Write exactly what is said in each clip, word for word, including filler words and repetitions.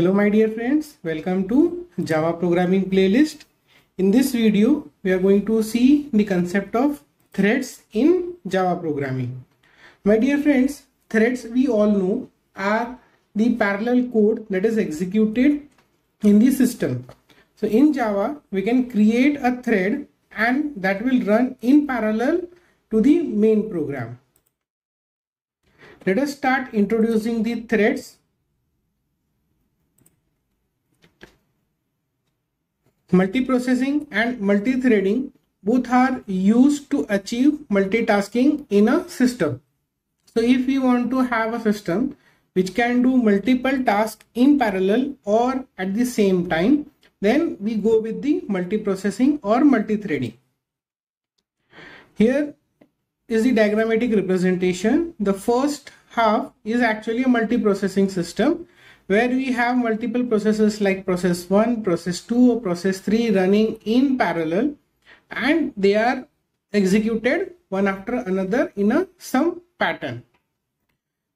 Hello my dear friends, welcome to Java programming playlist. In this video we are going to see the concept of threads in Java programming. My dear friends, threads we all know are the parallel code that is executed in the system. So in Java we can create a thread and that will run in parallel to the main program. Let us start introducing the threads. Multiprocessing and multithreading both are used to achieve multitasking in a system. So if we want to have a system which can do multiple tasks in parallel or at the same time, then we go with the multiprocessing or multithreading. Here is the diagrammatic representation. The first half is actually a multiprocessing system, where we have multiple processes like process one, process two, or process three running in parallel, and they are executed one after another in a some pattern.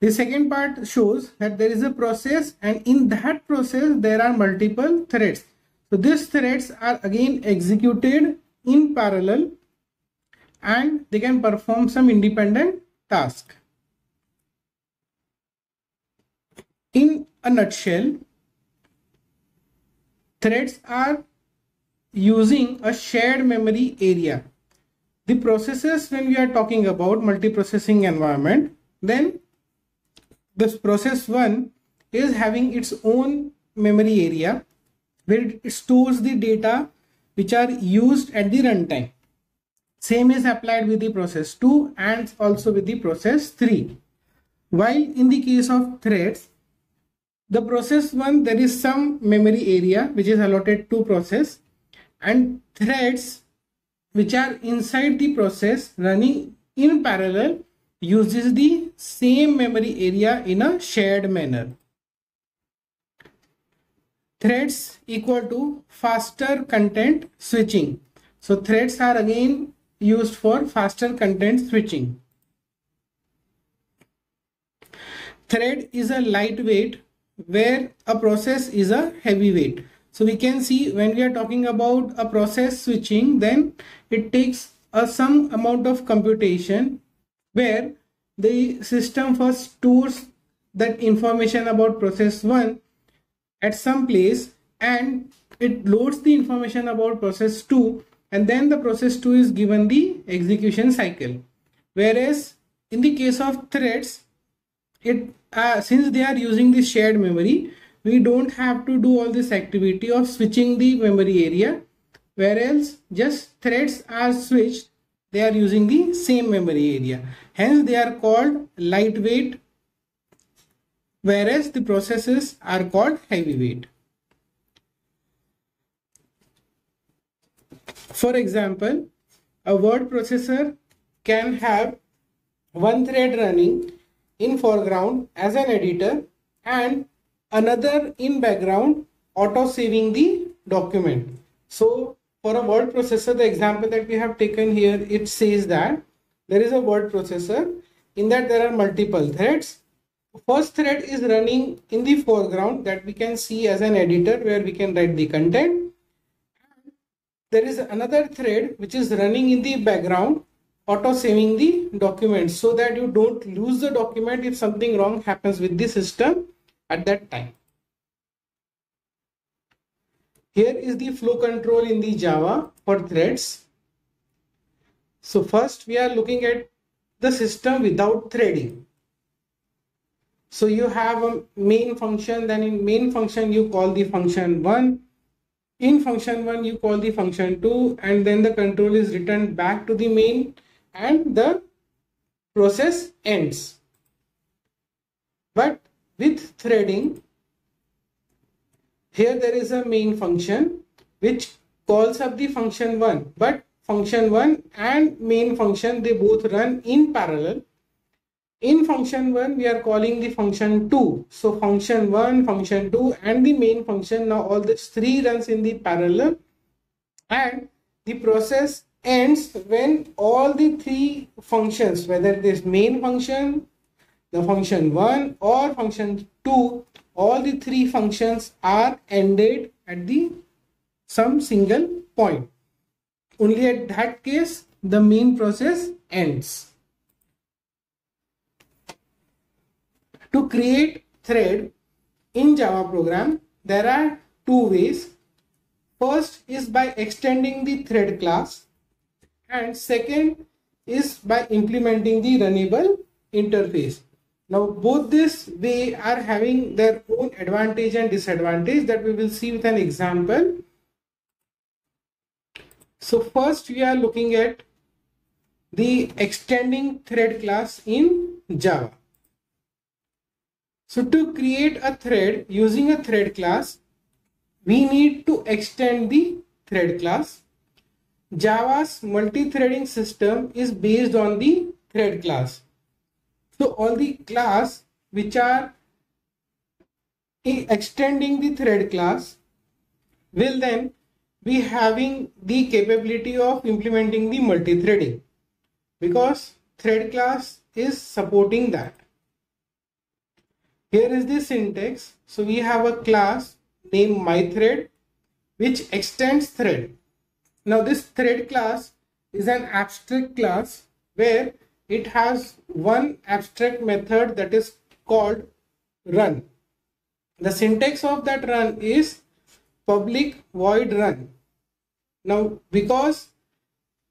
The second part shows that there is a process, and in that process there are multiple threads. So these threads are again executed in parallel and they can perform some independent task. In a nutshell, threads are using a shared memory area. The processes, when we are talking about multiprocessing environment, then this process one is having its own memory area where it stores the data which are used at the runtime. Same is applied with the process two and also with the process three. While in the case of threads, the process one, there is some memory area which is allotted to process, and threads which are inside the process running in parallel uses the same memory area in a shared manner. Threads equal to faster content switching. So threads are again used for faster content switching. Thread is a lightweight where a process is a heavyweight. So we can see when we are talking about a process switching, then it takes a some amount of computation where the system first stores that information about process one at some place and it loads the information about process two, and then the process two is given the execution cycle. Whereas in the case of threads, it uh, since they are using the shared memory, we don't have to do all this activity of switching the memory area, whereas just threads are switched, they are using the same memory area, hence they are called lightweight, whereas the processes are called heavyweight. For example, a word processor can have one thread running in foreground as an editor and another in background auto saving the document. So for a word processor, the example that we have taken here, it says that there is a word processor, in that there are multiple threads. First thread is running in the foreground that we can see as an editor where we can write the content. There is another thread which is running in the background auto saving the document, so that you don't lose the document if something wrong happens with the system at that time. Here is the flow control in the Java for threads. So first we are looking at the system without threading. So you have a main function, then in main function you call the function one. In function one you call the function two, and then the control is returned back to the main and the process ends. But with threading, here there is a main function which calls up the function one, but function one and main function, they both run in parallel. In function one we are calling the function two, so function one, function two and the main function, now all these three runs in the parallel, and the process ends when all the three functions, whether it is main function, the function one or function two, all the three functions are ended at the some single point. Only at that case the main process ends. To create thread in Java program, there are two ways. First is by extending the thread class, and second is by implementing the runnable interface. Now both these ways are having their own advantage and disadvantage that we will see with an example. So first we are looking at the extending thread class in Java. So to create a thread using a thread class, we need to extend the thread class. Java's multi-threading system is based on the thread class. So all the class which are extending the thread class will then be having the capability of implementing the multi-threading, because thread class is supporting that. Here is the syntax. So we have a class named myThread which extends thread. Now this thread class is an abstract class where it has one abstract method that is called run. The syntax of that run is public void run. Now because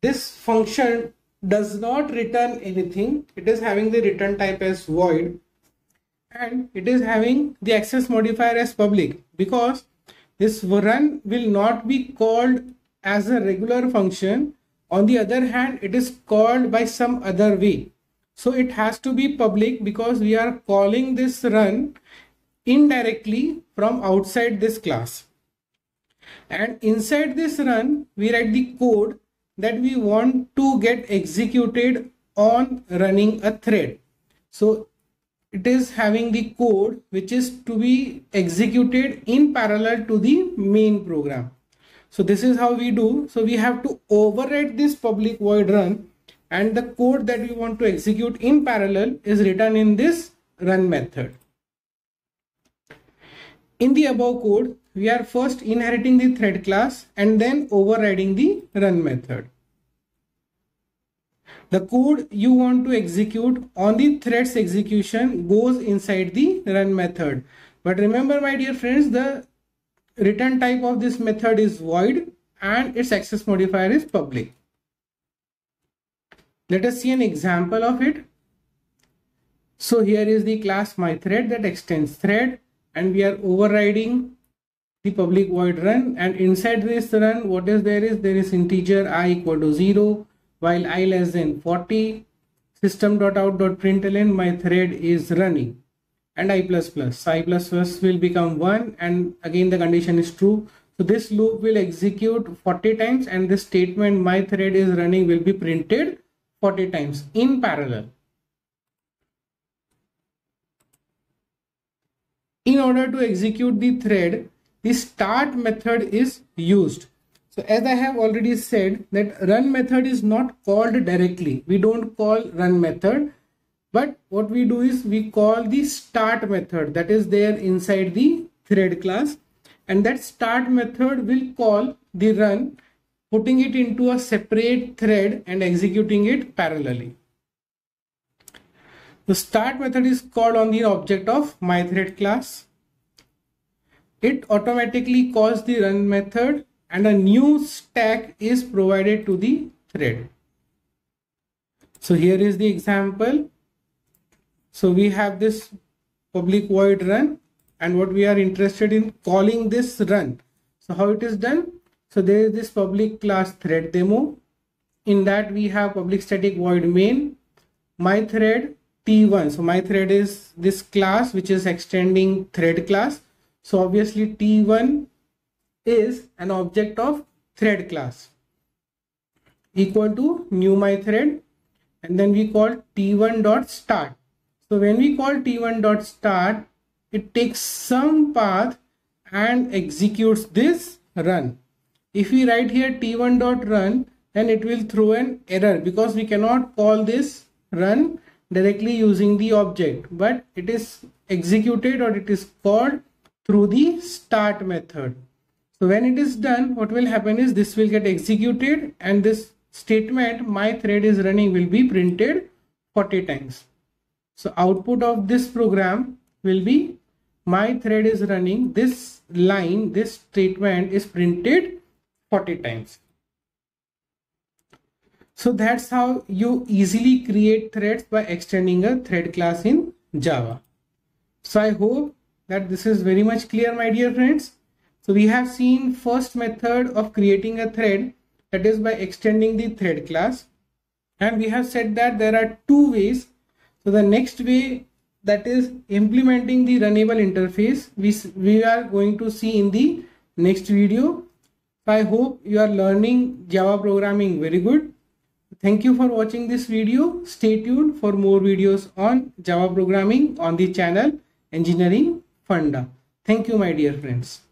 this function does not return anything, it is having the return type as void and it is having the access modifier as public, because this run will not be called as a regular function. On the other hand, it is called by some other way. So it has to be public because we are calling this run indirectly from outside this class. And inside this run, we write the code that we want to get executed on running a thread. So it is having the code which is to be executed in parallel to the main program. So this is how we do. So we have to override this public void run, and the code that we want to execute in parallel is written in this run method. In the above code, we are first inheriting the thread class and then overriding the run method. The code you want to execute on the thread's execution goes inside the run method. But remember, my dear friends, the return type of this method is void and its access modifier is public. Let us see an example of it. So here is the class myThread that extends thread, and we are overriding the public void run, and inside this run what is there is there is integer I equal to zero, while I less than forty, system dot out dot println myThread is running, and I plus plus. I plus plus will become one, and again the condition is true. So this loop will execute forty times, and this statement my thread is running will be printed forty times in parallel. In order to execute the thread, the start method is used. So as I have already said, that run method is not called directly. We don't call run method. But what we do is we call the start method that is there inside the thread class, and that start method will call the run, putting it into a separate thread and executing it parallelly. The start method is called on the object of myThread class. It automatically calls the run method, and a new stack is provided to the thread. So here is the example. So we have this public void run, and what we are interested in calling this run. So how it is done? So there is this public class thread demo. In that we have public static void main myThread T one. So myThread is this class which is extending thread class. So obviously T one is an object of thread class equal to new myThread, and then we call T one dot start. So when we call T one dot start, it takes some path and executes this run. If we write here T one dot run, then it will throw an error because we cannot call this run directly using the object, but it is executed, or it is called through the start method. So when it is done, what will happen is this will get executed, and this statement my thread is running will be printed forty times. So output of this program will be my thread is running, this line, this statement is printed forty times. So that's how you easily create threads by extending a thread class in Java. So I hope that this is very much clear, my dear friends. So we have seen first method of creating a thread, that is by extending the thread class, and we have said that there are two ways. So the next way, that is implementing the runnable interface, we, we are going to see in the next video. So I hope you are learning Java programming very good. Thank you for watching this video. Stay tuned for more videos on Java programming on the channel Engineering Funda. Thank you, my dear friends.